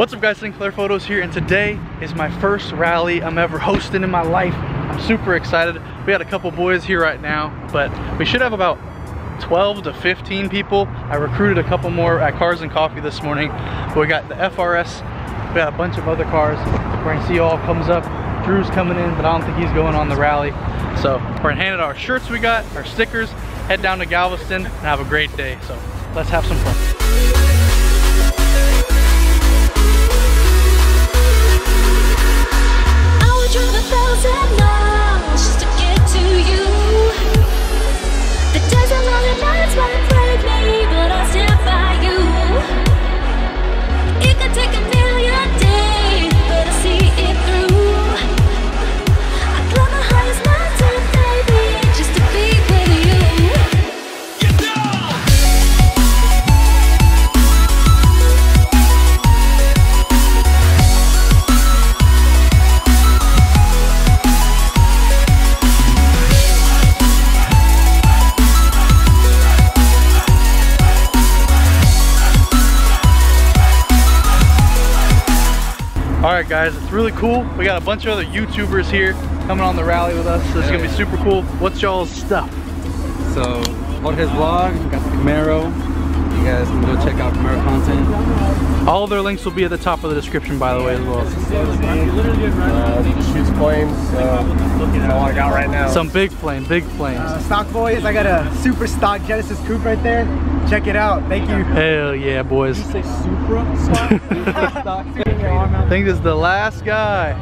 What's up guys, Sinclair Photos here, and today is my first rally I'm ever hosting in my life. I'm super excited. We had a couple boys here right now, but we should have about 12 to 15 people. I recruited a couple more at Cars and Coffee this morning. We got the FRS, we got a bunch of other cars. We're gonna see all comes up. Drew's coming in, but I don't think he's going on the rally. So we're gonna hand out our shirts we got, our stickers, head down to Galveston, and have a great day. So let's have some fun. Alright guys, it's really cool. We got a bunch of other YouTubers here coming on the rally with us, so it's gonna be super cool. What's y'all's stuff? So, Jorge's vlog, we got the Camaro. You guys can go check out Camaro content. All their links will be at the top of the description, by the way, as well. Shoots flames, that's all I got right now. Some big flame, big flames. Stock boys, I got a super stock Genesis coupe right there. Check it out, thank you. Hell yeah, boys. Did you say super stock? I think this is the last guy.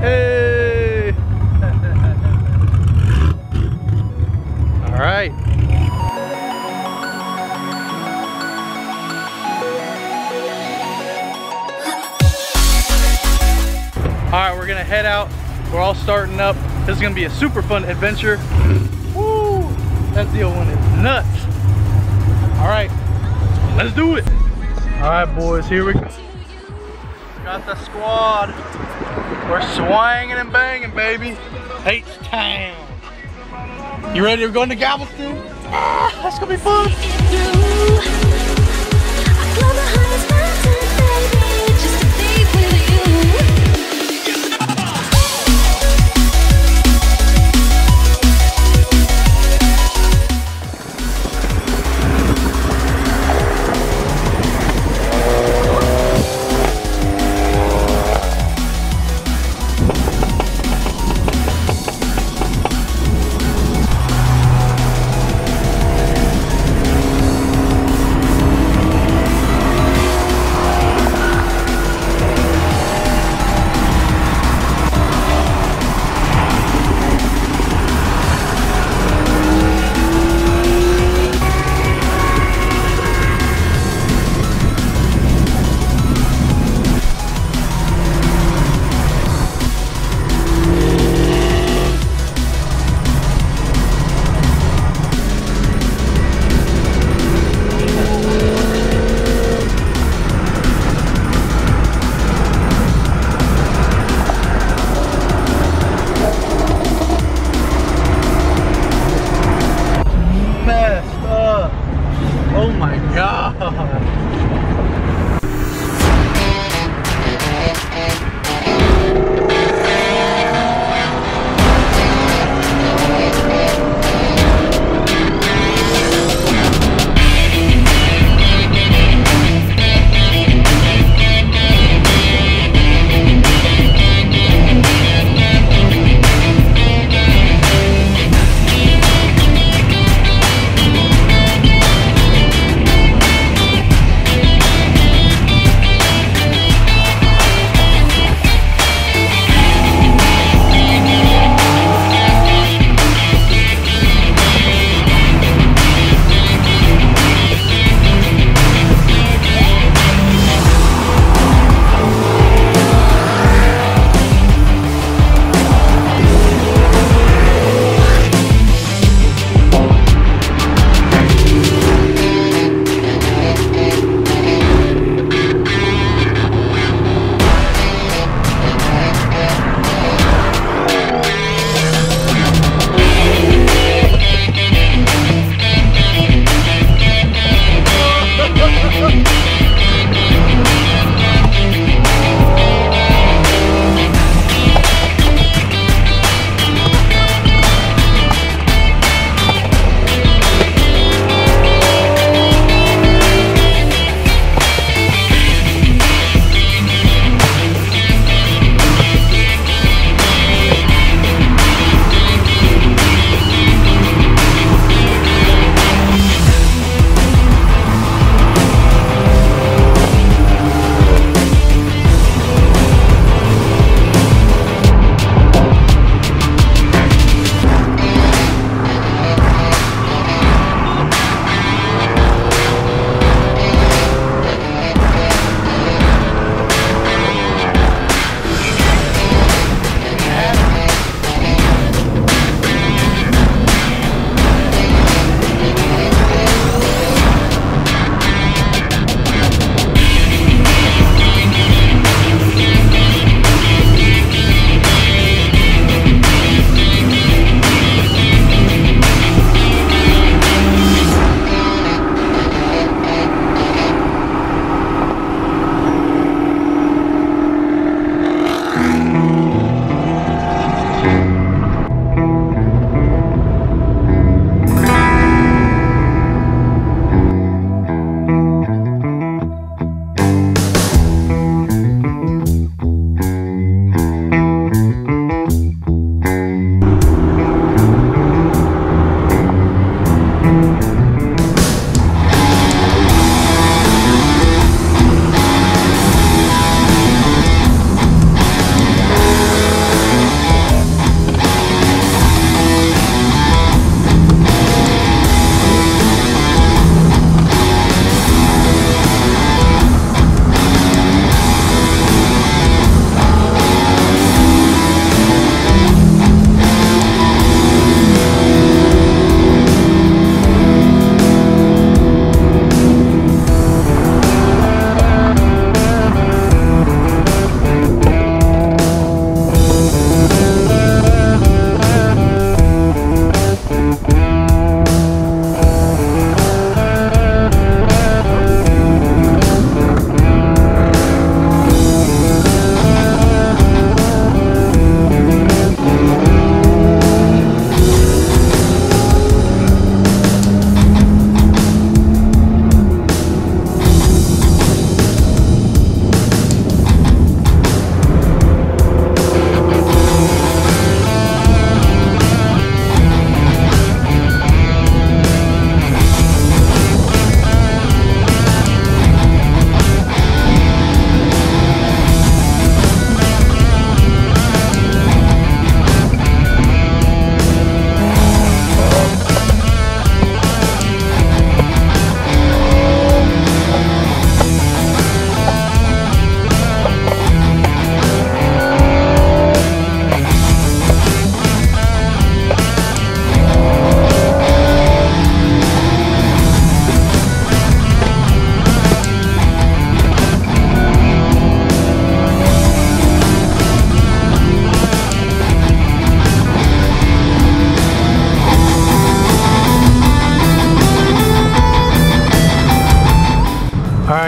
Hey! All right. All right, we're gonna head out. We're all starting up. This is gonna be a super fun adventure. Woo! That deal went nuts. All right, let's do it. All right, boys, here we go. Got the squad. We're swinging and banging, baby. H-Town. You ready? We're going to Galveston. Ah, that's gonna be fun.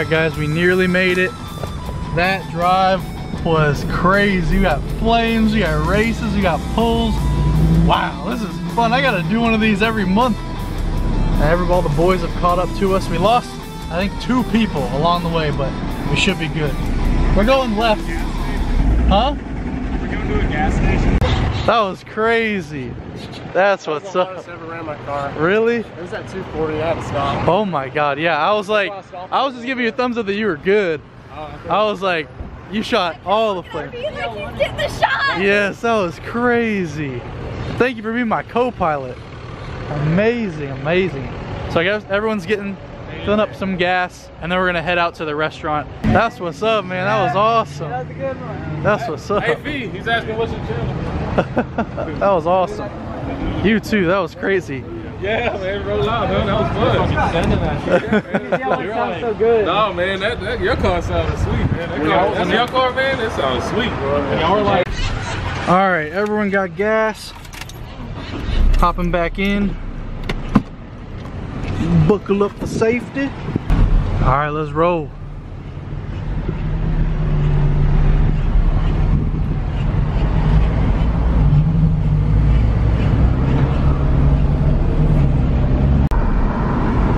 Alright guys, we nearly made it. That drive was crazy. We got flames, we got races, we got pulls. Wow, this is fun. I gotta do one of these every month. All the boys have caught up to us. We lost, I think, 2 people along the way, but we should be good. We're going left. Huh? We're going to a gas station. That was crazy. That's what's up. I've ever ran my car. Really? It was at 240. I had to stop. Oh my God. Yeah, I was like, I was just giving you a thumbs up that you were good. I was like, you shot all the flames. Get the shot. Yes, that was crazy. Thank you for being my co-pilot. Amazing, amazing. So I guess everyone's filling up some gas, and then we're gonna head out to the restaurant. That's what's up, man. That was awesome. That was a good one. That's what's up. Hey, V, he's asking what's your channel. That was awesome. You too. That was crazy. Yeah, man, roll out, man. That was fun. That sounds so good. No, man, that your car sounded sweet, man. That's your car, man. That sounds sweet, bro. All right, everyone got gas. Hopping back in. Buckle up for safety. All right, let's roll.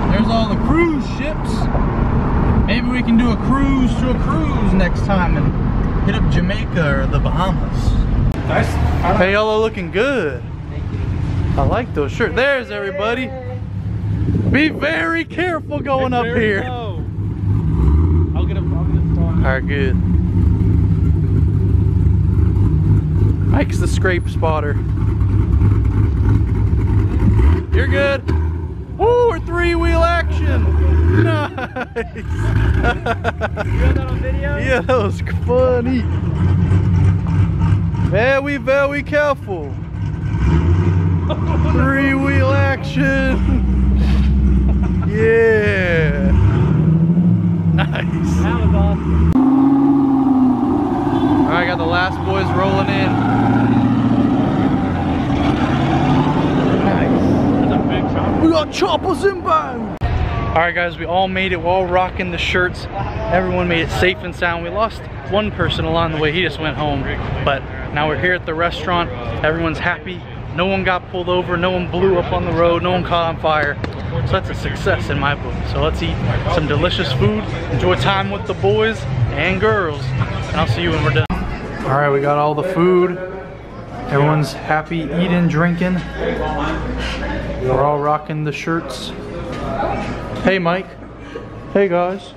There's all the cruise ships. Maybe we can do a cruise to a cruise next time and hit up Jamaica or the Bahamas. Nice. Hey, y'all are looking good. Thank you. I like those shirts. There's everybody. Be very careful going up here. Low. I'll get a problem. All right, good. Mike's the scrape spotter. You're good. Woo, we're 3-wheel action. Nice. You got that on video? Yeah, that was funny. Very careful. 3-wheel action. Yeah. Nice. That was awesome. All right, got the last boys rolling in. Nice. That's a big chopper. We got choppers inbound. All right, guys, we all made it. We're all rocking the shirts. Everyone made it safe and sound. We lost one person along the way. He just went home. But now we're here at the restaurant. Everyone's happy. No one got pulled over. No one blew up on the road. No one caught on fire. So that's a success in my book. So let's eat some delicious food, enjoy time with the boys and girls, and I'll see you when we're done. All right, we got all the food. Everyone's happy, eating, drinking. We're all rocking the shirts. Hey, Mike. Hey, guys.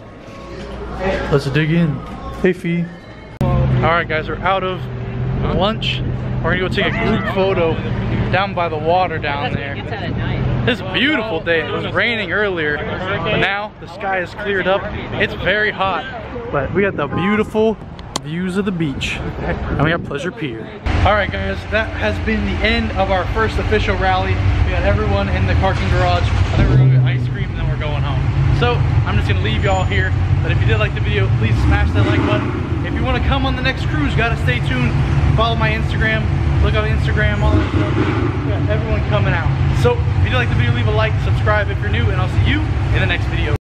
Let's dig in. Hey, Fee. All right, guys, we're out of lunch. We're gonna go take a group photo down by the water down there. It's a beautiful day. It was raining earlier, but now the sky is cleared up. It's very hot, but we got the beautiful views of the beach, and we got Pleasure Pier. All right, guys, that has been the end of our first official rally. We had everyone in the parking garage. I think we're gonna get ice cream, and then we're going home. So I'm just gonna leave y'all here. But if you did like the video, please smash that like button. If you want to come on the next cruise, gotta stay tuned. Follow my Instagram. Look on Instagram, all that stuff. Everyone coming out. So if you did like the video, leave a like, subscribe if you're new, and I'll see you in the next video.